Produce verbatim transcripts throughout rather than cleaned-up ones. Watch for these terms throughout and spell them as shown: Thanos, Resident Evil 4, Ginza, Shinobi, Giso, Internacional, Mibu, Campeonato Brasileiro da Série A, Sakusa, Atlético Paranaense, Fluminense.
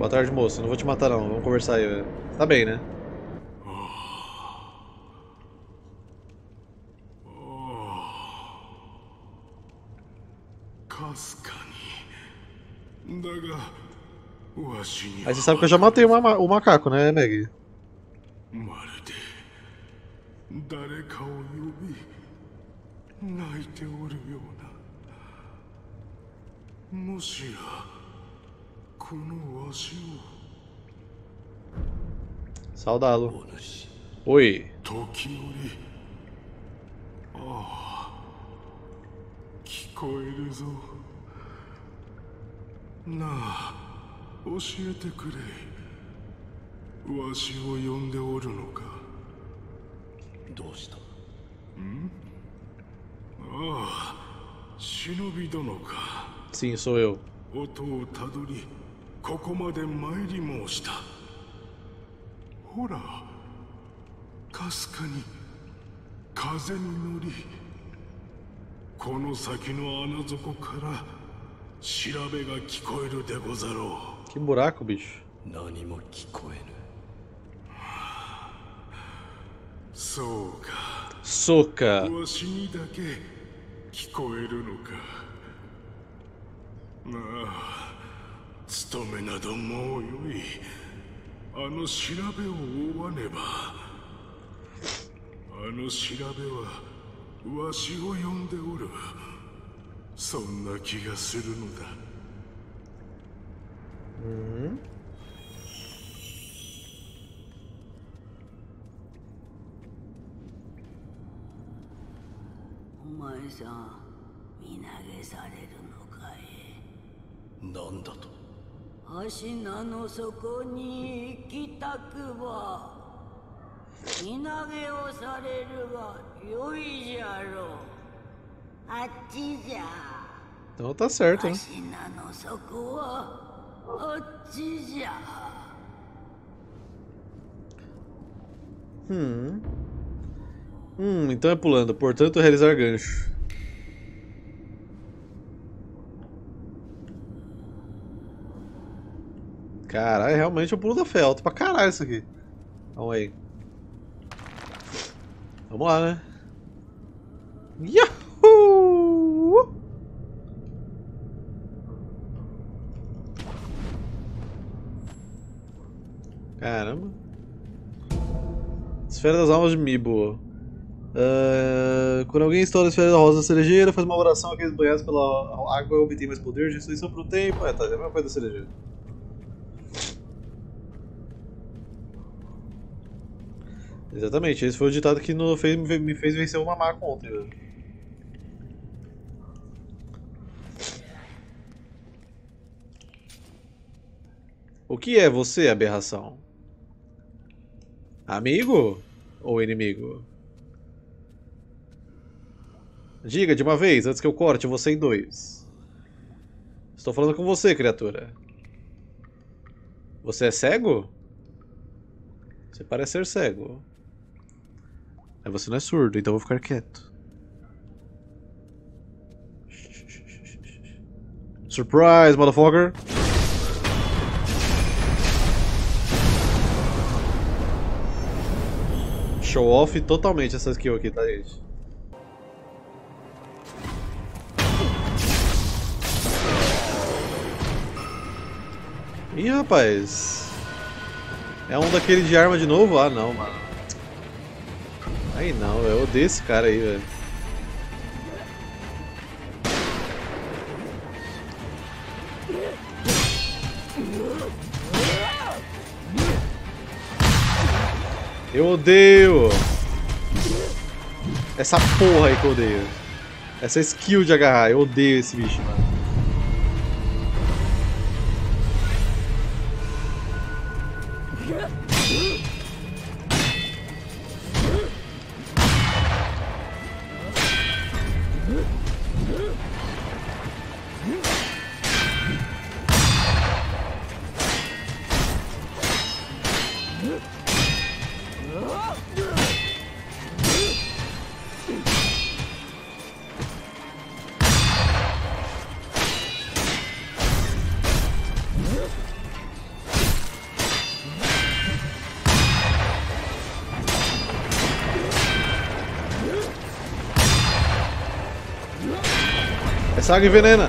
Boa tarde, moço. Não vou te matar, não. Vamos conversar aí. Velho. Tá bem, né? Aí você sabe que eu já matei o, ma o macaco, né, Meg? Saudá-lo. Oi. Sim, sou eu. Que buraco, bicho. Soca. Uhum. Então tá certo, hein? Hum. Hum, então é pulando, portanto realizar gancho. Caralho, realmente é o pulo da fé, alto pra caralho isso aqui. Vamos aí. Vamos lá, né? Yahoo! Caramba. Esfera das almas de Mibu. Uh, quando alguém estoura a esfera da rosa cerejeira, faz uma oração àqueles banhados pela água e obtém mais poder de destruição pro tempo. É, tá, é a mesma coisa da cerejeira. Exatamente, esse foi o ditado que no, fez, me fez vencer o mamaco ontem, velho. O que é você, aberração? Amigo ou inimigo? Diga de uma vez, antes que eu corte você em dois. Estou falando com você, criatura. Você é cego? Você parece ser cego. Mas você não é surdo, então eu vou ficar quieto. Surprise, motherfucker! Show off totalmente essa skill aqui, tá, gente? Ih, rapaz! É um daquele de arma de novo? Ah, não, mano. Aí não, eu odeio esse cara aí, velho. Eu odeio essa porra aí que eu odeio. Essa skill de agarrar, eu odeio esse bicho, mano. saga envenena.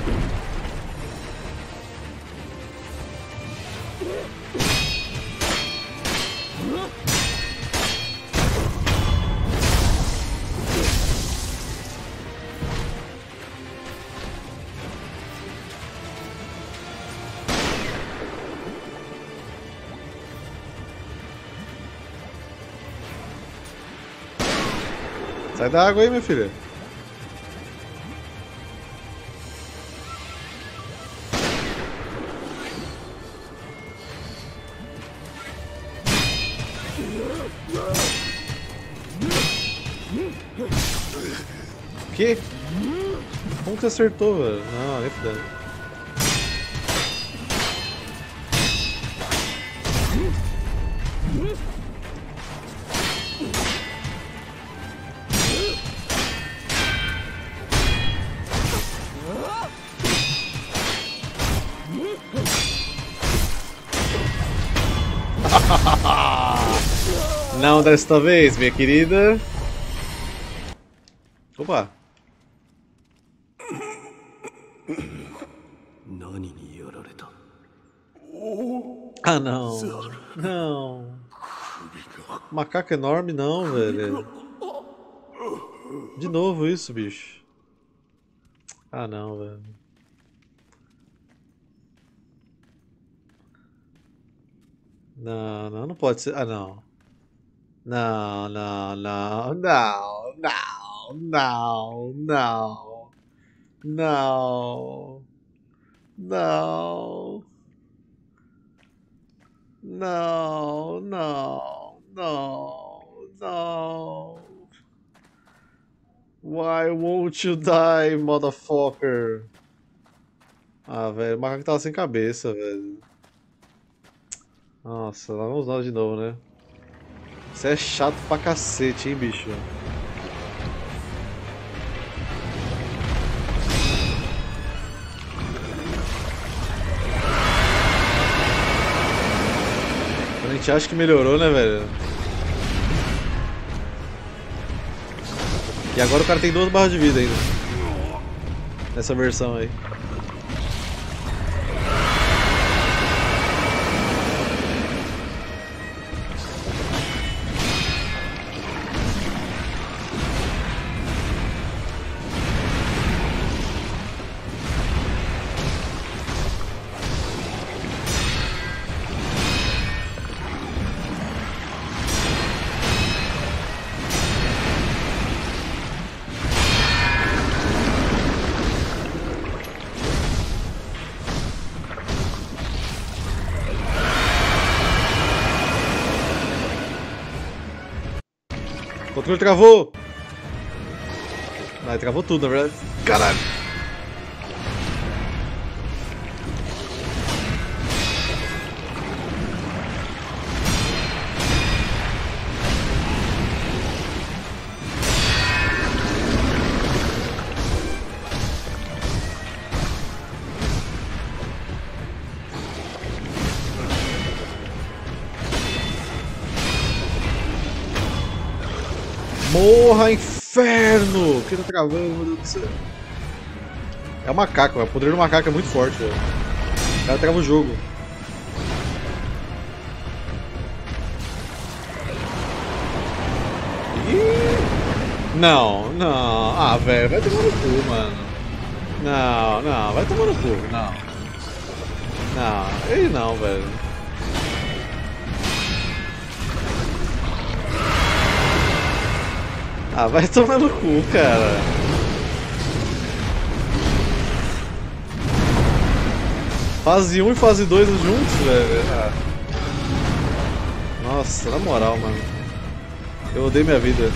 Sai da água aí, minha filha. Que? Como que acertou, velho? Não, nem fudendo. Não desta vez, minha querida. Opa. Ah, não. Não. Macaco enorme, não, velho. De novo isso, bicho. Ah, não, velho. Não, não, não pode ser. Ah, não. Não, não, não, não, não, não, não, não, não, não, não, não, não. Why won't you die, motherfucker? Ah, velho, o macaco tava sem cabeça, velho. Nossa, lá vamos nós de novo, né? Você é chato pra cacete, hein, bicho? A gente acha que melhorou, né, velho? E agora o cara tem duas barras de vida ainda. Nessa versão aí. O controle travou! Ah, ele travou tudo, na verdade. Caralho! Morra, inferno! O que tá travando, meu Deus do céu? É o macaco, o poder do macaco é muito forte, velho. O cara trava o jogo. Ih! Não, não. Ah, velho, vai tomar no cu, mano. Não, não, vai tomar no cu, não. Não, ele não, velho. Ah, vai tomar no cu, cara. Fase um e fase dois juntos, velho. Ah. Nossa, na moral, mano. Eu odeio minha vida.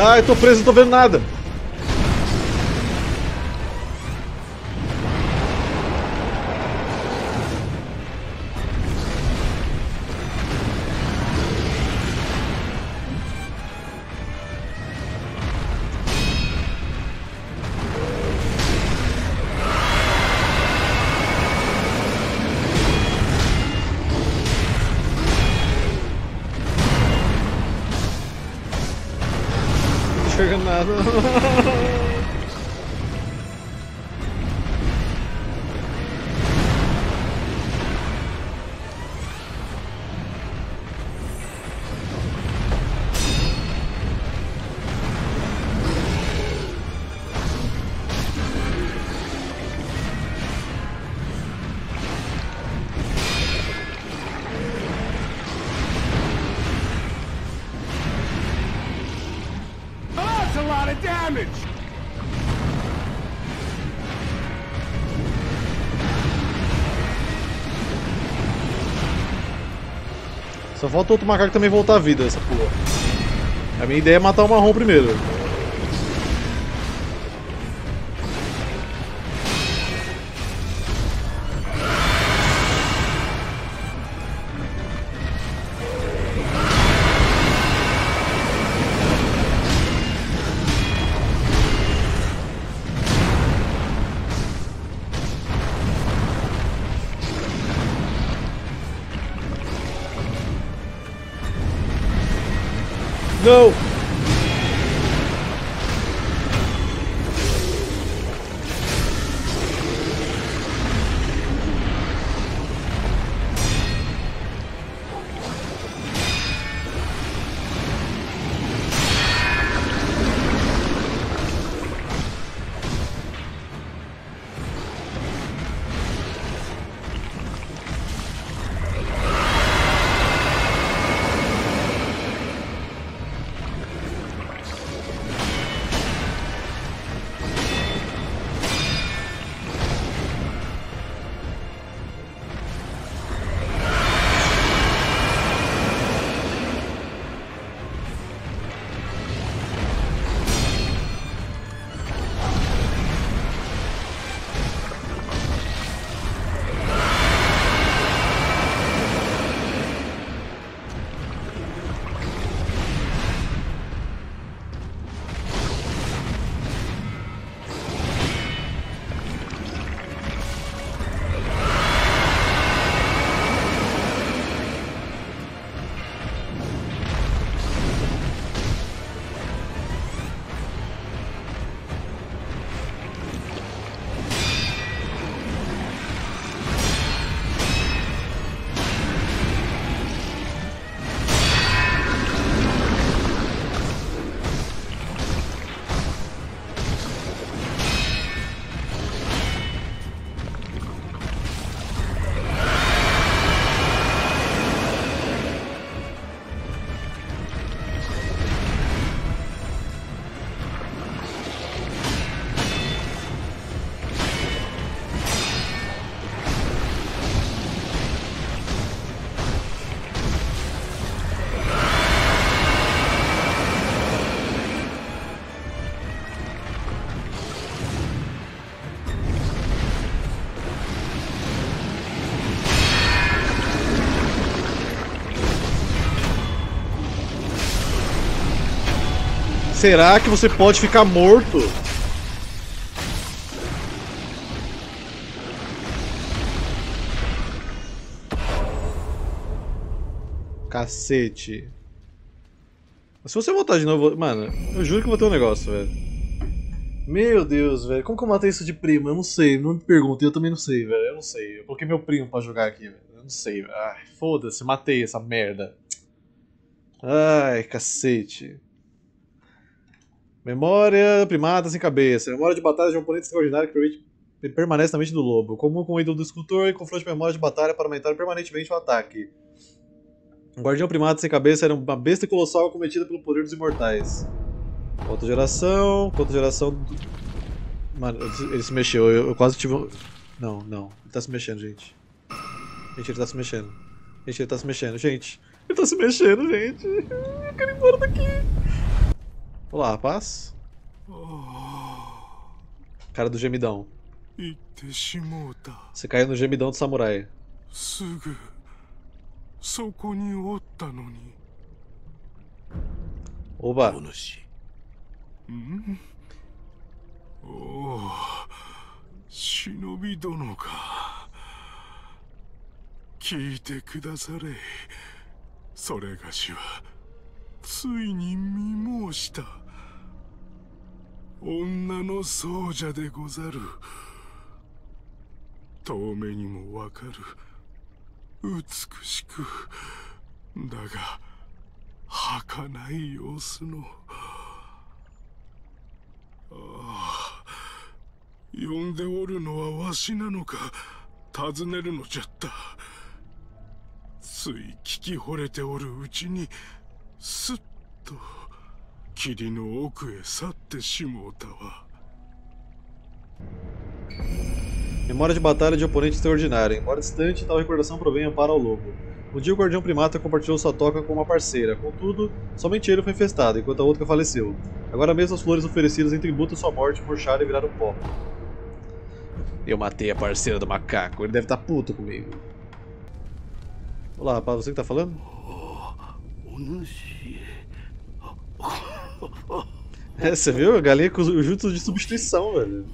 Ah, eu tô preso, não tô vendo nada. Só falta outro macaco também voltar à vida, essa porra. A minha ideia é matar o marrom primeiro. Não! Será que você pode ficar morto? Cacete. Se você voltar de novo... Mano, eu juro que eu vou ter um negócio, velho. Meu Deus, velho. Como que eu matei isso de primo? Eu não sei. Não me perguntem. Eu também não sei, velho. Eu não sei. Eu coloquei meu primo pra jogar aqui, velho. Eu não sei. Ai, foda-se. Matei essa merda. Ai, cacete. Memória primata sem cabeça. Memória de batalha de um oponente extraordinário que permanece na mente do lobo. Comum com o ídolo do escultor e confronto de memória de batalha para aumentar permanentemente o ataque. Um guardião primata sem cabeça era uma besta colossal cometida pelo poder dos imortais. Outra geração. Outra geração. Mano, ele se mexeu. Eu, eu quase tive um... Não, não. Ele tá se mexendo, gente. Gente, ele tá se mexendo. Gente, ele tá se mexendo, gente. Ele tá se mexendo, gente. Eu quero ir embora daqui. Olá, rapaz. Cara do gemidão. Você caiu no gemidão do samurai. Oba. Shinobi dono ka. Kiite kudasare. Sore ga shi wa tsui ni mimou shita. Onna no souja de gozaru. Toumei ni mo wakaru. Utsukushiku. Daga hakanai yousu no. Ah. 呼んでおるのはわしなのか尋ねるのじゃった。つい聞き惚れておるうちにすっと霧の奥へ去ってしもうたわ。 Memória de batalha de oponente extraordinário. Embora distante, tal recordação provém amparo ao lobo. Um dia o guardião primata compartilhou sua toca com uma parceira, contudo, somente ele foi infestado, enquanto a outra faleceu. Agora mesmo as flores oferecidas em tributo à sua morte murcharam e viraram pó. Eu matei a parceira do macaco, ele deve estar puto comigo. Olá rapaz, você que tá falando? É, você viu? A galinha com os jutsu de substituição, velho.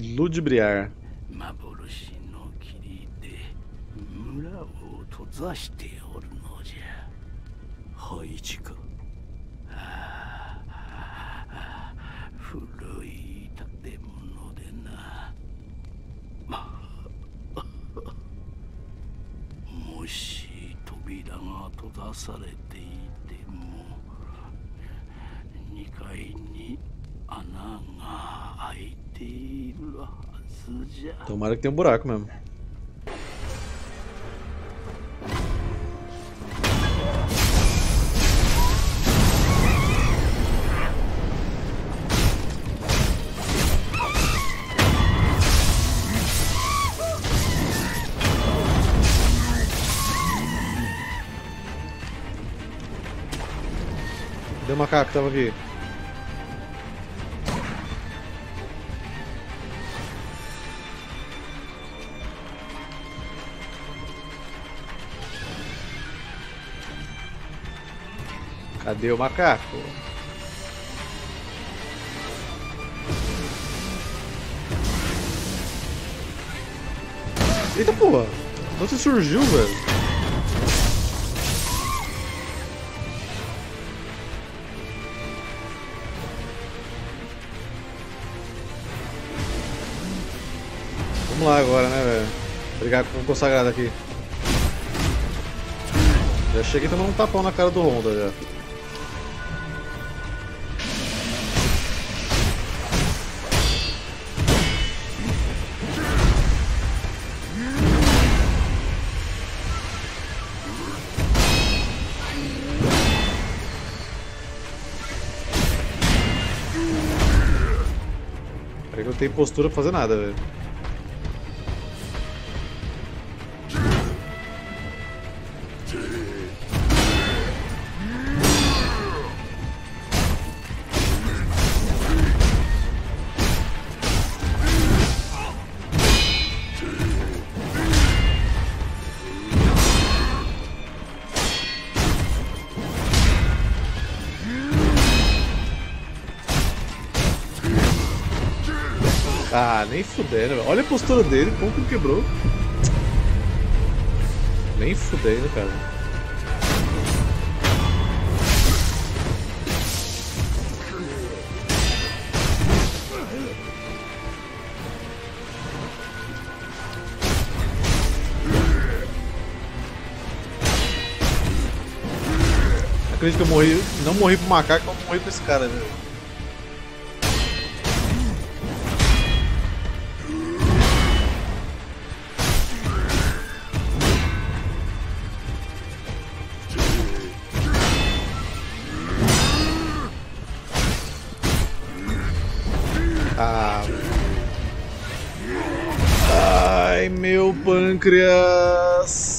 Ludibriar. Tomara que tenha um buraco mesmo. Deu um macaco, tava aqui. Cadê o macaco? Eita porra! Onde surgiu, velho? Vamos lá agora, né, velho? Brigar com o consagrado aqui. Já cheguei tomando um tapão na cara do Honda já. Tem postura pra fazer nada, velho. Ah, nem fudendo, velho. Olha a postura dele, como que quebrou. Nem fudendo, cara. Acredito que eu morri, não morri pro macaco, mas morri pra esse cara, velho. meu pâncreas.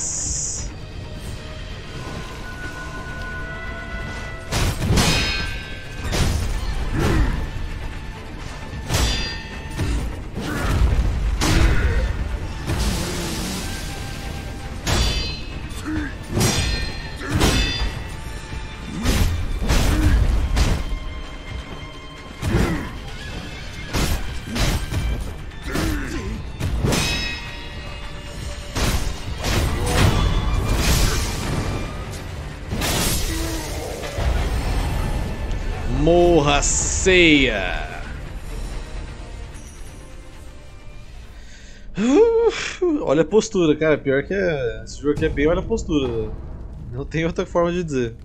Morra, ceia! Uh, olha a postura, cara. Pior que é. Esse jogo aqui é bem, olha a postura. Não tem outra forma de dizer.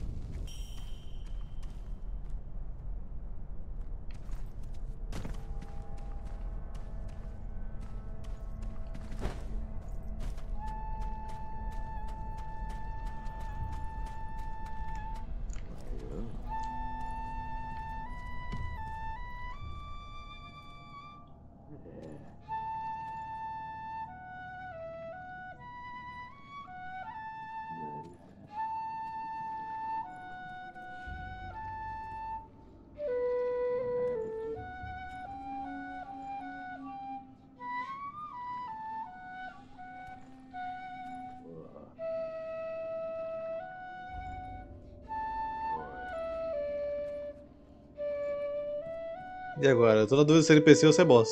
E agora? Eu tô na dúvida se é N P C ou se é boss.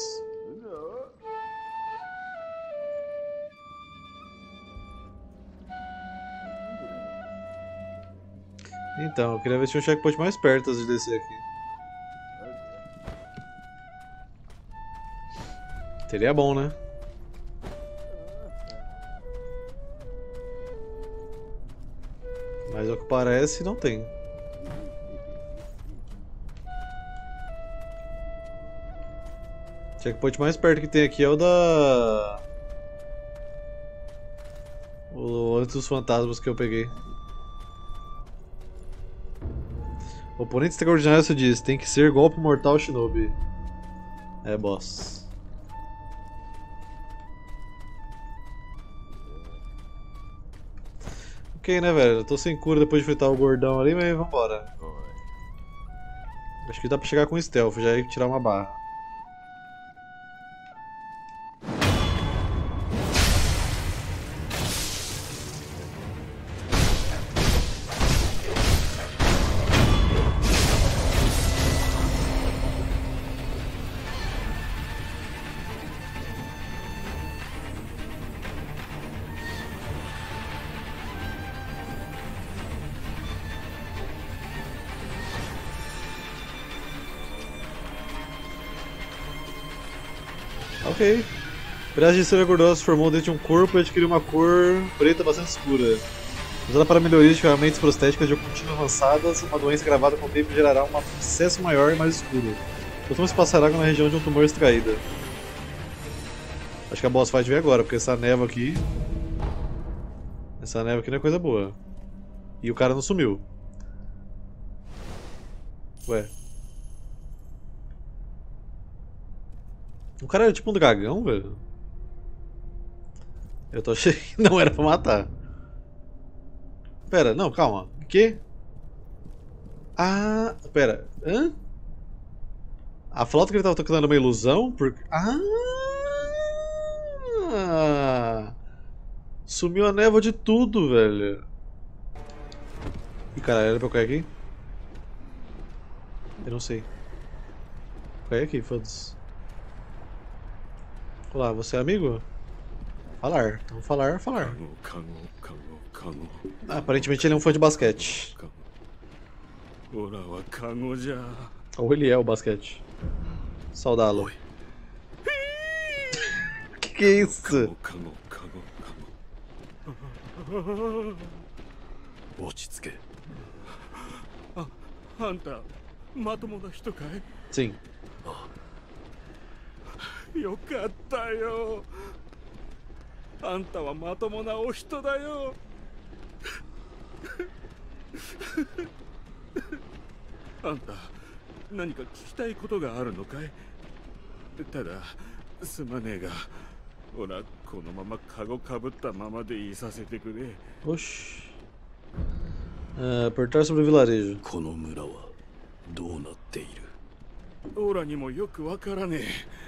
Então, eu queria ver se tinha um checkpoint mais perto antes de descer aqui. Seria bom, né? Mas ao que parece, não tem. O checkpoint mais perto que tem aqui é o da... O antes dos fantasmas que eu peguei. O oponente extraordinário se diz, tem que ser golpe mortal Shinobi. É boss. Ok, né, velho? Eu tô sem cura depois de fritar o gordão ali, mas vambora. Acho que dá pra chegar com stealth, já ia tirar uma barra. Ok. Pedaço de cera gordurosa se formou dentro de um corpo e adquiriu uma cor preta bastante escura. Usada para melhorias de ferramentas prostéticas de ocultismo avançadas, uma doença gravada com o tempo gerará um abscesso maior e mais escuro. O tumor se passará na região de um tumor extraída. Acho que a boss fight vem agora, porque essa névoa aqui... Essa névoa aqui não é coisa boa. E o cara não sumiu. Ué. O cara era tipo um dragão, velho. Eu tô achando que não era pra matar. Pera, não, calma. O quê? Ah, pera. Hã? A flauta que ele tava tocando era uma ilusão? Por... Ah! Sumiu a névoa de tudo, velho. Ih, caralho, era pra eu cair aqui? Eu não sei. Caí aqui, foda-se. Olá, você é amigo? Falar, então falar, falar. Ah, aparentemente ele é um fã de basquete. Ou ele é o basquete. Saudá-lo. Que que é isso? Sim. よかったよ。あんたはまともなお人だよ。あんた、何か聞きたいことがあるのかい？ただ、すまねえが、Oxi. Ah, apertar sobre o vilarejo. Que isso, não aconteceu nada não, meu filho. Uh,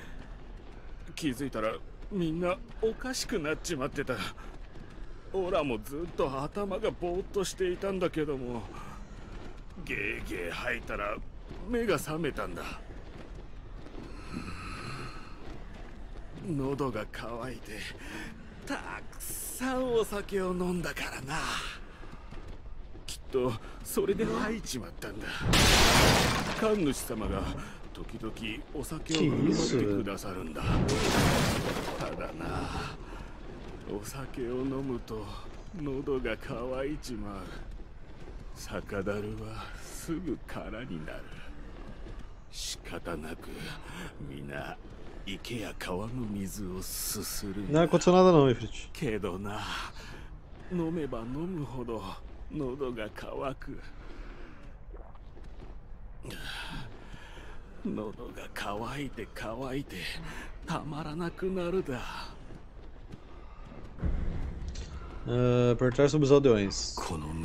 apertar sobre os aldeões. Tá, perguntar sobre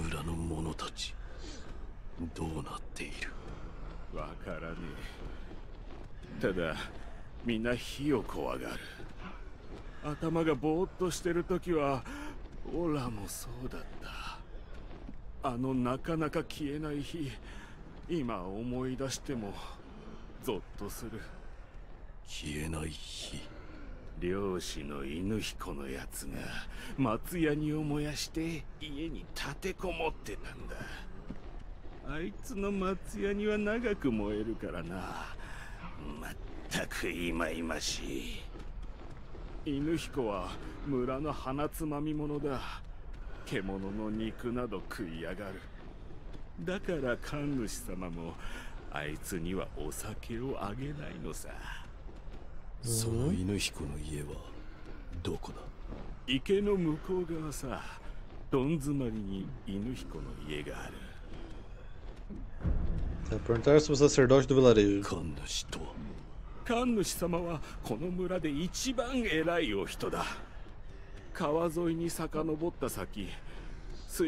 o sacerdote do vilarejo. Foi isso que ele disse. Sim.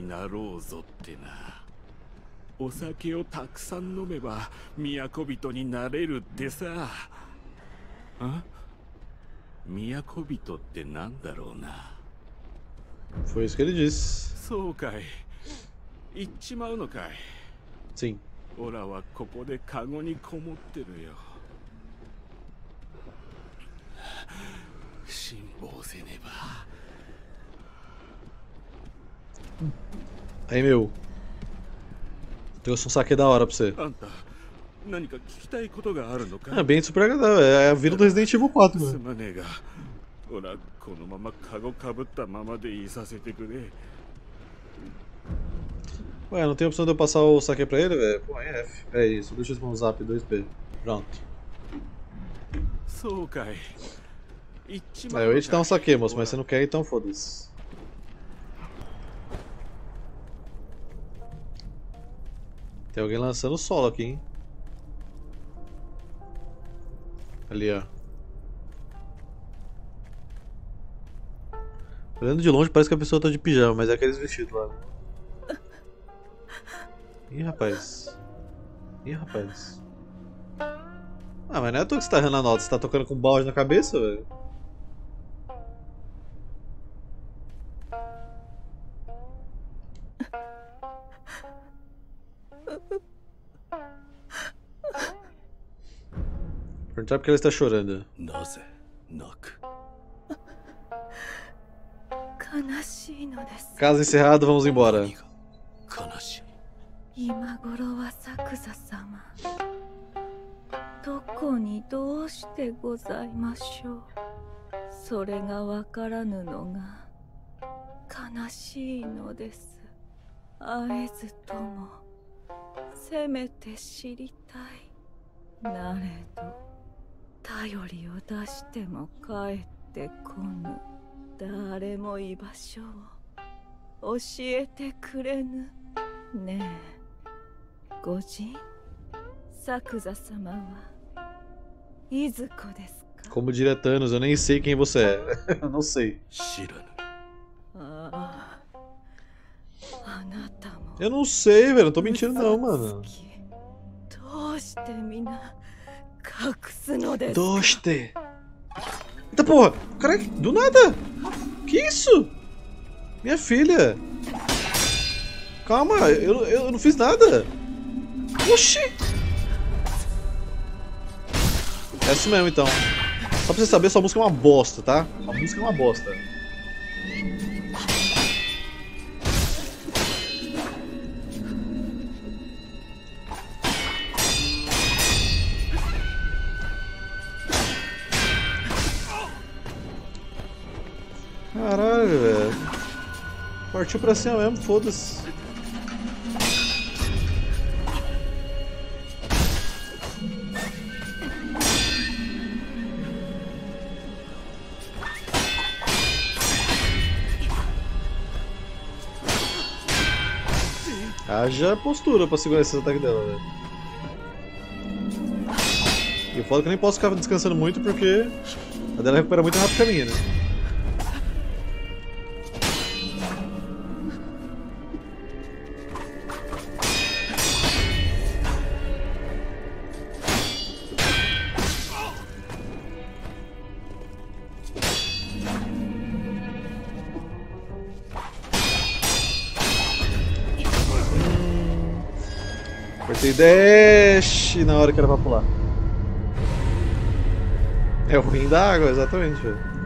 Aí, meu. Trouxe um saque da hora pra você. É bem super agradável. É a vida do Resident Evil quatro, mano. Ué, não tem opção de eu passar o saque pra ele, velho? Pô, é F. É isso, deixa eu usar zap dois B. Pronto. Aí eu ia te dar um saque, moço, mas você não quer, então foda-se. Tem alguém lançando solo aqui, hein? Ali, ó. Olhando de longe parece que a pessoa tá de pijama, mas é aqueles vestidos lá. Ih, rapaz. Ih, rapaz. Ah, mas não é à toa que você tá errando a nota, você tá tocando com um balde na cabeça, velho. Perguntar porque ela está chorando. Nossa, knock. Caso encerrado, vamos embora. Daremo ibashou o oshie te kurenu. ねえ、ご神作座様は Izuko desu ka? Como diria Thanos, eu nem sei quem você é. Eu não sei. Eu não sei, velho. Não tô mentindo não, mano. Doste. Eita porra! Caraca, do nada! Que isso? Minha filha! Calma, eu, eu, eu não fiz nada! Oxi! É isso mesmo então. Só pra você saber, sua música é uma bosta, tá? A música é uma bosta. Caralho, velho. Partiu pra cima mesmo, foda-se. Haja postura pra segurar esses ataques dela, velho. E eu falo que eu nem posso ficar descansando muito porque a dela recupera muito rápido a minha, né? Apertei dash na hora que era pra pular. É o ruim da água, exatamente. Véio.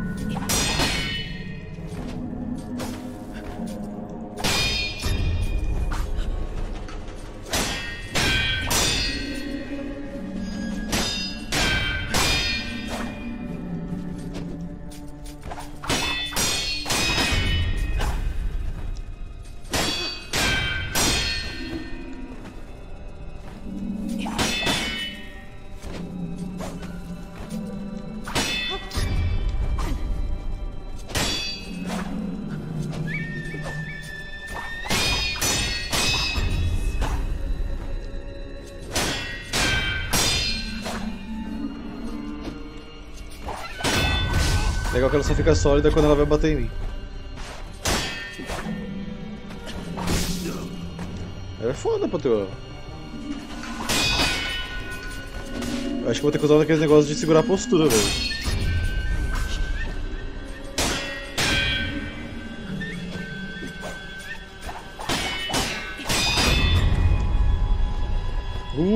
Legal que ela só fica sólida quando ela vai bater em mim. Ela é foda, patrão. Eu acho que vou ter que usar aqueles negócios de segurar a postura, velho.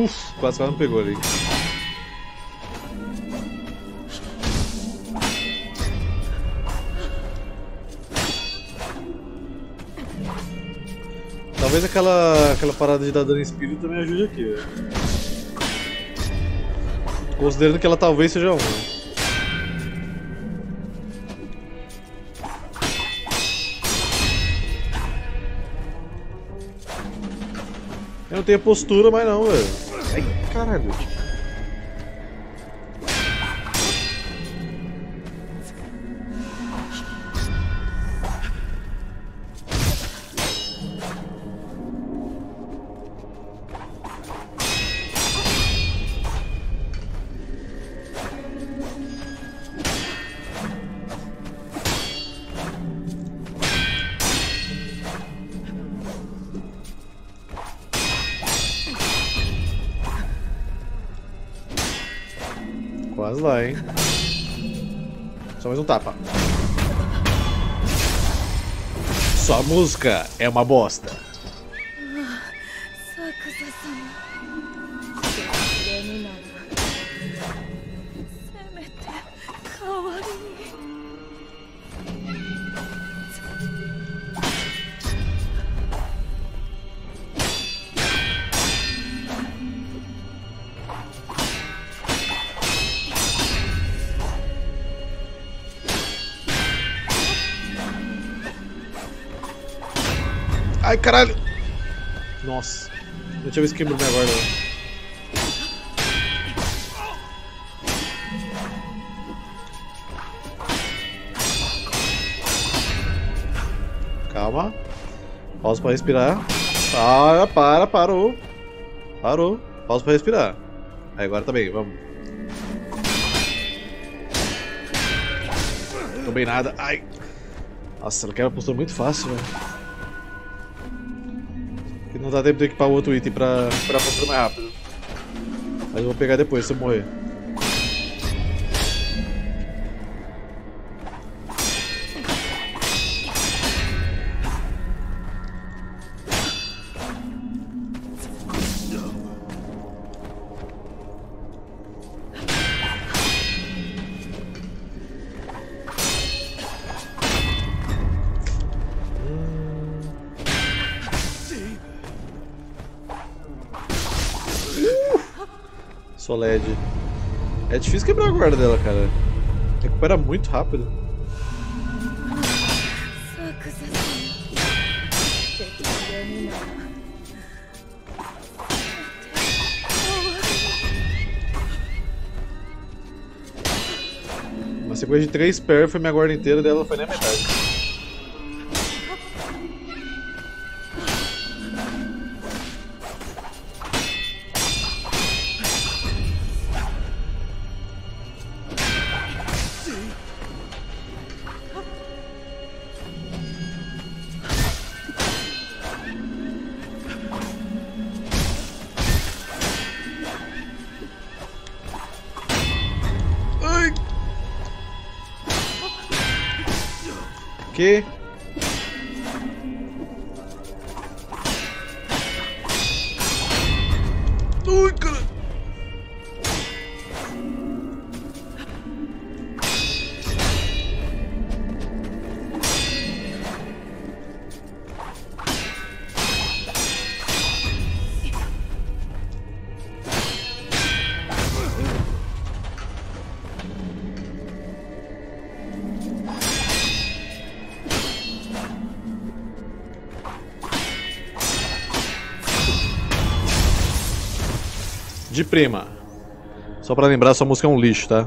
Uff, quase ela não pegou ali. Talvez aquela, aquela parada de dar dano em espírito também ajude aqui, velho. Considerando que ela talvez seja uma. Eu não tenho postura mais não, velho. Ai, caralho. Quase lá, hein? Só mais um tapa. Sua música é uma bosta. Ai, caralho! Nossa, não tinha visto que quebrou minha guarda. Calma. Pausa pra respirar. Para, para, parou. Parou. Pausa pra respirar. Aí agora também, vamos. Não bem nada. Ai. Nossa, ela quebra a postura muito fácil, velho. Porque não dá tempo de equipar o outro item pra a postura mais rápido. Mas eu vou pegar depois, se eu morrer. Só L E D. É difícil quebrar a guarda dela, cara. Recupera muito rápido. Uma sequência de três pairs foi minha guarda inteira dela, foi nem a metade. Que? Ui, cara. De prima. Só pra lembrar, sua música é um lixo, tá?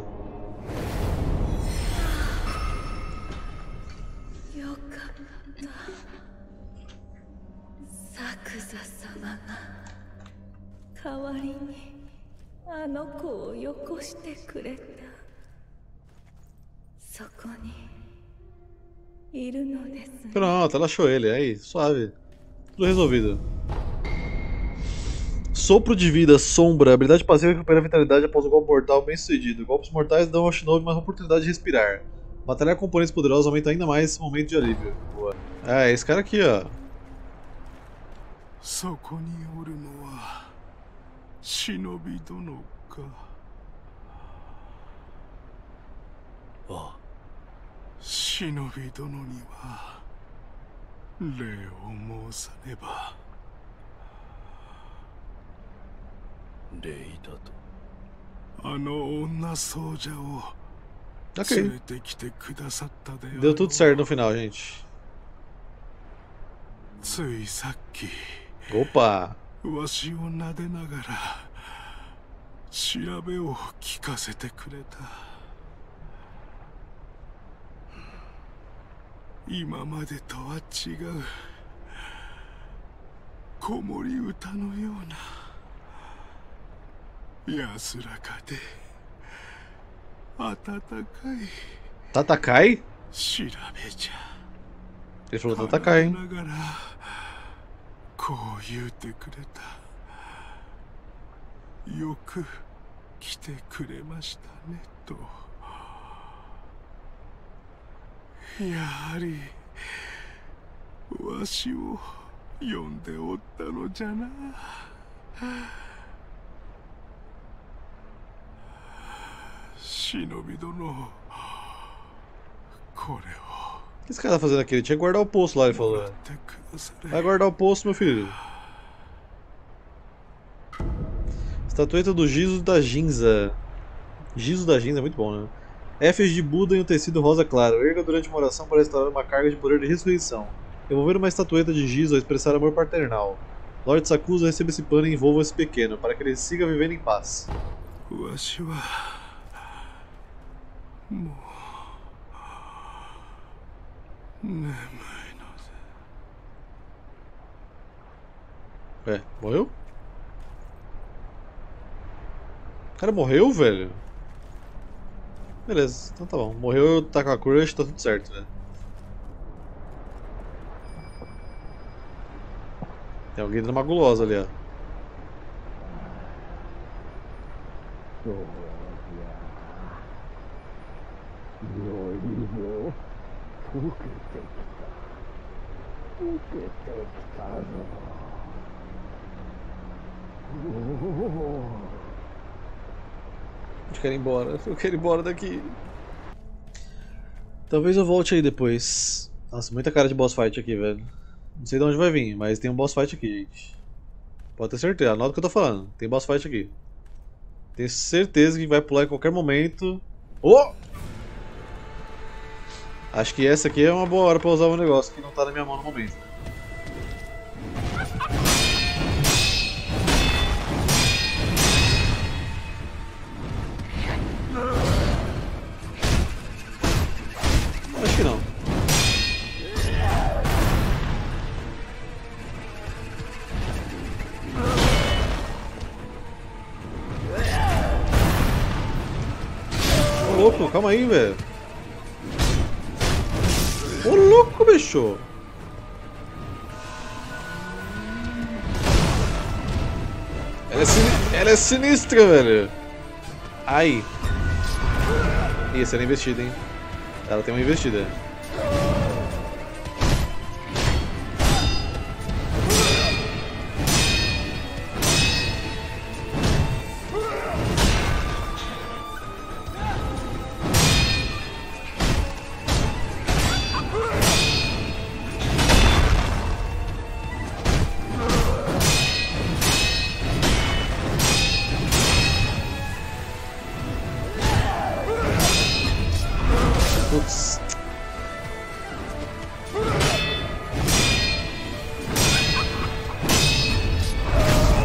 Pronto, ela achou ele, aí, suave. Tudo resolvido. Sopro de vida, sombra, habilidade passiva que recupera a vitalidade após o golpe mortal bem sucedido. Golpes mortais dão ao Shinobi mais oportunidade de respirar. Batalhar com componentes poderosos aumenta ainda mais esse momento de alívio. Boa. Ah, é esse cara aqui, ó. Oh. Shinobi dono ni wa rei o mosaneba. レイだと。あの女僧者を連れてきてくださったでよ。Deu tudo certo no final, gente. ついさっき。Opa. わしを撫でながら調べを聞かせてくれた。今までとは違う。子守歌のような。 Tatakai? Ele falou Tatakai, hein? O que esse cara tá fazendo aqui? Ele tinha que guardar o posto lá, ele falou. Vai guardar o posto, meu filho. Estatueta do Giso da Ginza. Giso da Ginza é muito bom, né? Éfigie de Buda em um tecido rosa claro. Erga durante uma oração para restaurar uma carga de poder de ressurreição. Envolver uma estatueta de Giso a expressar amor paternal. Lord Sakusa recebe esse pano e envolva esse pequeno, para que ele siga vivendo em paz. Uashiwa. もう眠いので É, morreu? O cara morreu, velho? Beleza, então tá bom. Morreu, tá com a crush, tá tudo certo, velho. Tem alguém dando uma gulosa ali, ó. Eu quero ir embora, eu quero ir embora daqui. Talvez eu volte aí depois. Nossa, muita cara de boss fight aqui, velho. Não sei de onde vai vir, mas tem um boss fight aqui, gente. Pode ter certeza, anota o que eu tô falando. Tem boss fight aqui. Tenho certeza que vai pular em qualquer momento. Oh! Acho que essa aqui é uma boa hora pra usar um negócio que não tá na minha mão no momento. Acho que não. Ô louco, calma aí, velho. Ô louco, bicho. Ela é, sin... Ela é sinistra, velho. Ai. Ih, essa era investida, hein. Ela tem uma investida.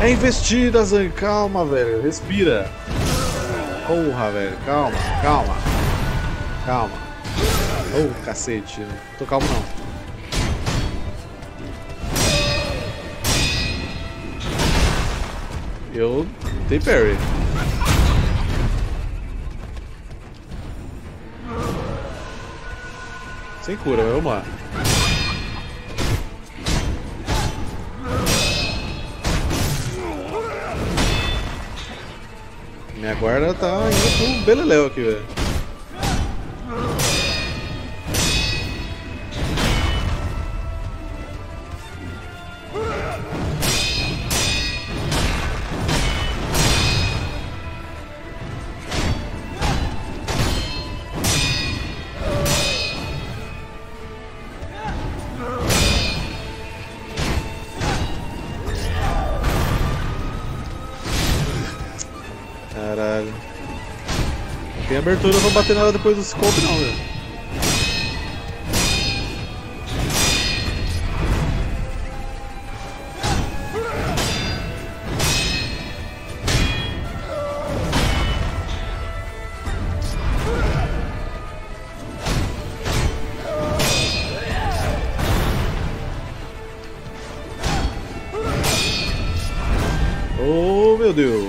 É investida, Zan, calma, velho, respira. Porra, velho, calma, calma. Calma. Oh, cacete, não tô calmo não. Eu dei parry. Sem cura, eu mato. Minha guarda tá indo pro beleléu aqui, velho. Tem abertura pra bater nela depois do scope não, velho. Oh, meu Deus.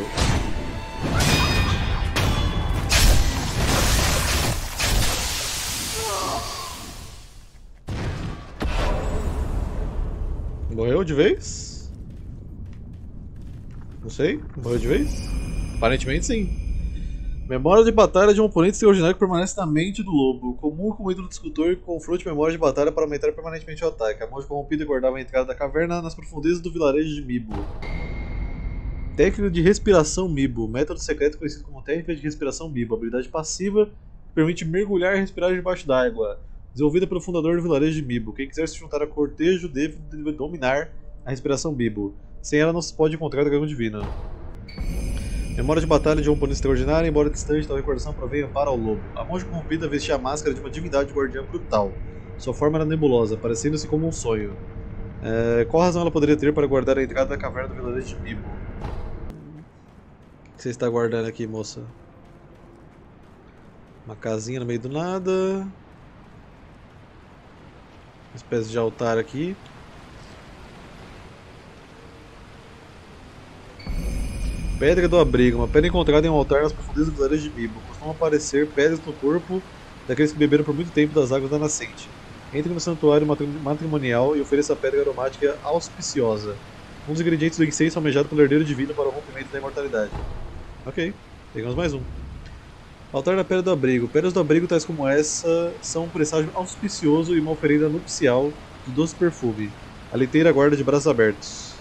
Morreu de vez? Não sei, morreu de vez? Aparentemente sim. Memória de batalha de um oponente extraordinário que permanece na mente do lobo. Comum com o ídolo do escultor e confronte memória de batalha para aumentar permanentemente o ataque. A morte corrompida guardava a entrada da caverna nas profundezas do vilarejo de Mibu. Técnica de respiração Mibu. Método secreto conhecido como técnica de respiração Mibu. Habilidade passiva que permite mergulhar e respirar debaixo d'água. Desenvolvida pelo fundador do vilarejo de Mibu. Quem quiser se juntar a cortejo deve dominar a respiração Mibu. Sem ela não se pode encontrar o dragão divino. Memória de batalha de um oponente extraordinário, embora distante, tal recordação provenha para o lobo. A monja corrompida vestia a máscara de uma divindade guardiã brutal. Sua forma era nebulosa, parecendo-se como um sonho. É, qual razão ela poderia ter para guardar a entrada da caverna do vilarejo de Mibu? O que você está guardando aqui, moça? Uma casinha no meio do nada. Uma espécie de altar aqui. Pedra do abrigo. Uma pedra encontrada em um altar nas profundezas dos areias de Mibu. Costumam aparecer pedras no corpo daqueles que beberam por muito tempo das águas da nascente. Entre no santuário matrimonial e ofereça a pedra aromática auspiciosa. Um dos ingredientes do incenso almejado pelo herdeiro divino para o rompimento da imortalidade. Ok, pegamos mais um. Altar da Pedra do Abrigo. Pedras do abrigo tais como essa são um presságio auspicioso e uma oferenda nupcial de doce perfume. A leiteira aguarda de braços abertos.